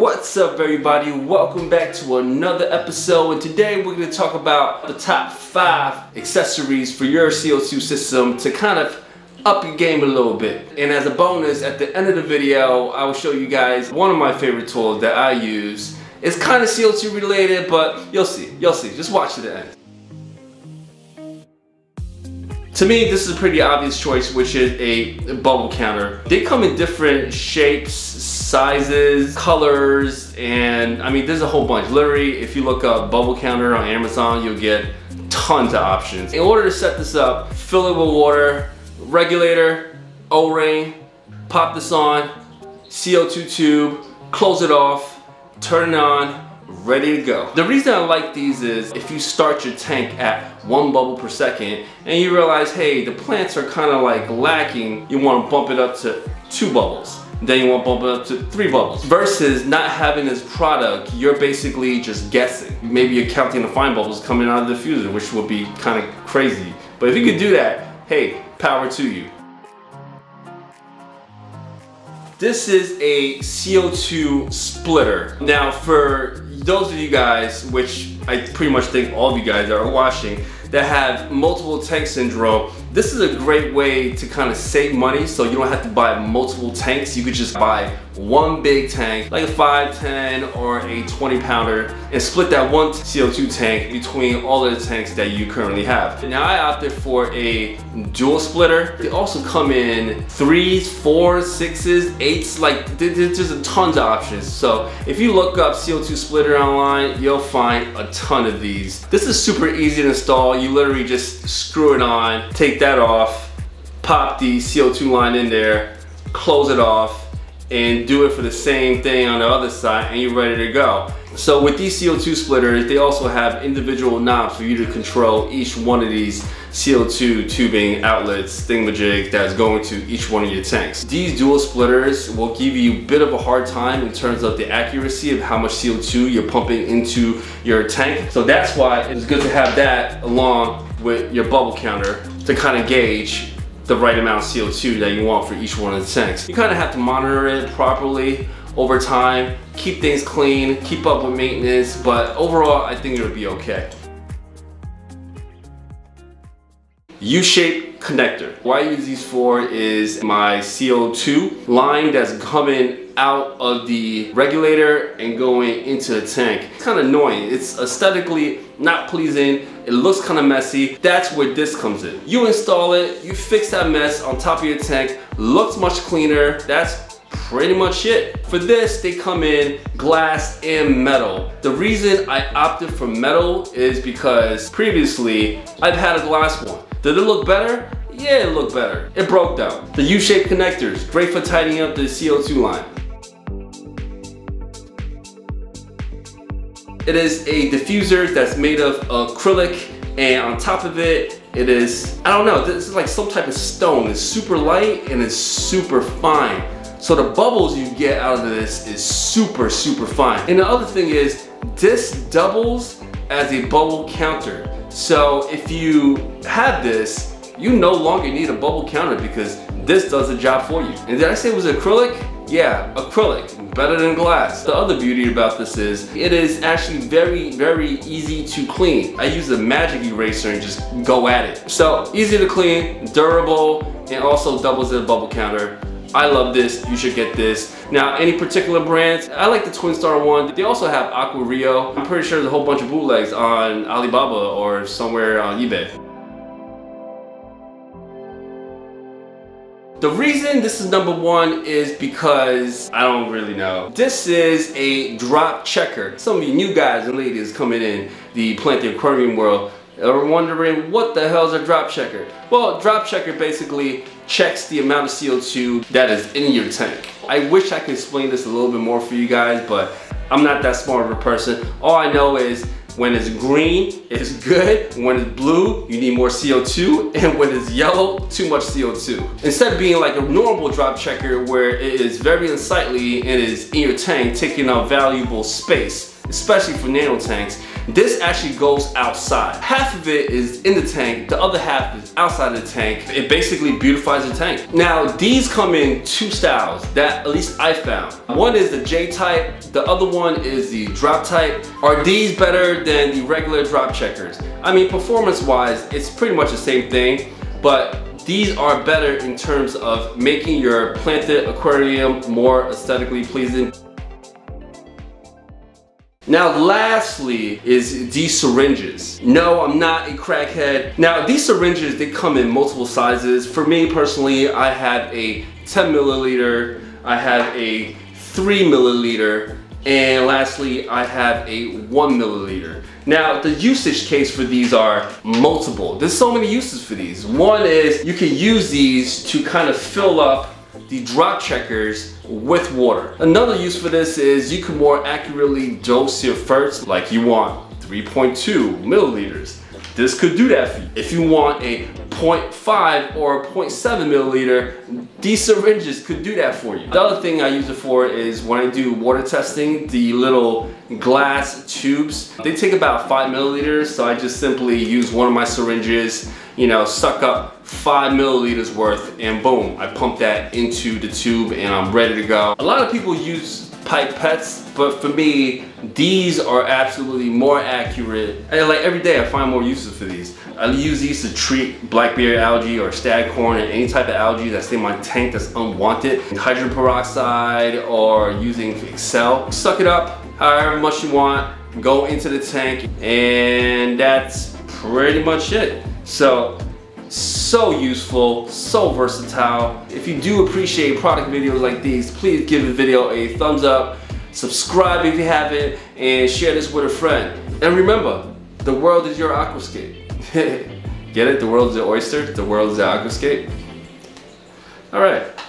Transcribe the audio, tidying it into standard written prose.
What's up everybody, welcome back to another episode, and today we're going to talk about the top 5 accessories for your CO2 system to kind of up your game a little bit. And as a bonus, at the end of the video I will show you guys one of my favorite tools that I use. It's kind of CO2 related, but you'll see, just watch to the end. To me, this is a pretty obvious choice, which is a bubble counter. They come in different shapes, sizes, colors, and I mean, there's a whole bunch. Literally, if you look up bubble counter on Amazon, you'll get tons of options. In order to set this up, fill it with water, regulator, O-ring, pop this on, CO2 tube, close it off, turn it on, ready to go. The reason I like these is if you start your tank at 1 bubble per second and you realize, hey, the plants are kind of like lacking, you want to bump it up to 2 bubbles. Then you want to bump it up to 3 bubbles. Versus not having this product, you're basically just guessing. Maybe you're counting the fine bubbles coming out of the diffuser, which would be kind of crazy. But if you could do that, hey, power to you. This is a CO2 splitter. Now for those of you guys, which I pretty much think all of you guys are watching, that have multiple tank syndrome, this is a great way to kind of save money so you don't have to buy multiple tanks. You could just buy one big tank, like a 5, 10, or a 20 pounder, and split that one CO2 tank between all of the tanks that you currently have. Now I opted for a dual splitter. They also come in 3s, 4s, 6s, 8s, like there's just tons of options. So if you look up CO2 splitter online, you'll find a ton of these. This is super easy to install. You literally just screw it on, take that off, pop the CO2 line in there, close it off, and do it for the same thing on the other side, and you're ready to go. So with these CO2 splitters, they also have individual knobs for you to control each one of these CO2 tubing outlets, thingamajigs, that's going to each one of your tanks. These dual splitters will give you a bit of a hard time in terms of the accuracy of how much CO2 you're pumping into your tank. So that's why it's good to have that along with your bubble counter to kind of gauge the right amount of CO2 that you want for each one of the tanks. You kind of have to monitor it properly over time, keep things clean, keep up with maintenance, but overall I think it'll be okay. U-shaped connector. What I use these for is my CO2 line that's coming out of the regulator and going into the tank. It's kind of annoying. It's aesthetically not pleasing. It looks kind of messy. That's where this comes in. You install it, you fix that mess on top of your tank, looks much cleaner. That's pretty much it. For this, they come in glass and metal. The reason I opted for metal is because previously I've had a glass one. Did it look better? Yeah, it looked better. It broke down. The U-shaped connectors, great for tidying up the CO2 line. It is a diffuser that's made of acrylic, and on top of it, it is, I don't know, this is like some type of stone. It's super light and it's super fine. So the bubbles you get out of this is super, super fine. And the other thing is, this doubles as a bubble counter. So if you have this, you no longer need a bubble counter because this does the job for you. And did I say it was acrylic? Yeah, acrylic, better than glass. The other beauty about this is it is actually very, very easy to clean. I use a magic eraser and just go at it. So easy to clean, durable, and also doubles as a bubble counter. I love this, you should get this. Now, any particular brands? I like the Twin Star one. They also have Aqua Rio. I'm pretty sure there's a whole bunch of bootlegs on Alibaba or somewhere on eBay. The reason this is number 1 is because I don't really know. This is a drop checker. Some of you new guys and ladies coming in the plant and aquarium world are wondering, what the hell is a drop checker? Well, drop checker basically checks the amount of CO2 that is in your tank. I wish I could explain this a little bit more for you guys, but I'm not that smart of a person. All I know is when it's green, it's good. When it's blue, you need more CO2. And when it's yellow, too much CO2. Instead of being like a normal drop checker where it is very unsightly and is in your tank, taking up valuable space, especially for nano tanks, This actually goes outside. Half of it is in the tank, the other half is outside of the tank. It basically beautifies the tank. Now these come in two styles that at least I found. One is the J type, the other one is the drop type. Are these better than the regular drop checkers? I mean, performance wise, it's pretty much the same thing, but these are better in terms of making your planted aquarium more aesthetically pleasing. Now lastly is these syringes. No, I'm not a crackhead. Now these syringes, they come in multiple sizes. For me personally, I have a 10 milliliter, I have a 3 milliliter, and lastly I have a 1 milliliter. Now the usage case for these are multiple. There's so many uses for these. One is you can use these to kind of fill up the drop checkers with water. Another use for this is you can more accurately dose your ferts. Like you want 3.2 milliliters. This could do that for you. If you want a 0.5 or a 0.7 milliliter, these syringes could do that for you. The other thing I use it for is when I do water testing, the little glass tubes, they take about 5 milliliters. So I just simply use one of my syringes, you know, suck up 5 milliliters worth, and boom, I pump that into the tube and I'm ready to go. A lot of people use pipettes, but for me, these are absolutely more accurate. And like every day I find more uses for these. I use these to treat blackberry algae or staghorn and any type of algae that's in my tank that's unwanted. Hydrogen peroxide or using Excel. Suck it up however much you want, go into the tank, and that's pretty much it. So useful, so versatile. If you do appreciate product videos like these, please give the video a thumbs up, subscribe if you haven't, and share this with a friend. And remember, the world is your aquascape. Get it? The world is your oyster, the world is your aquascape. All right.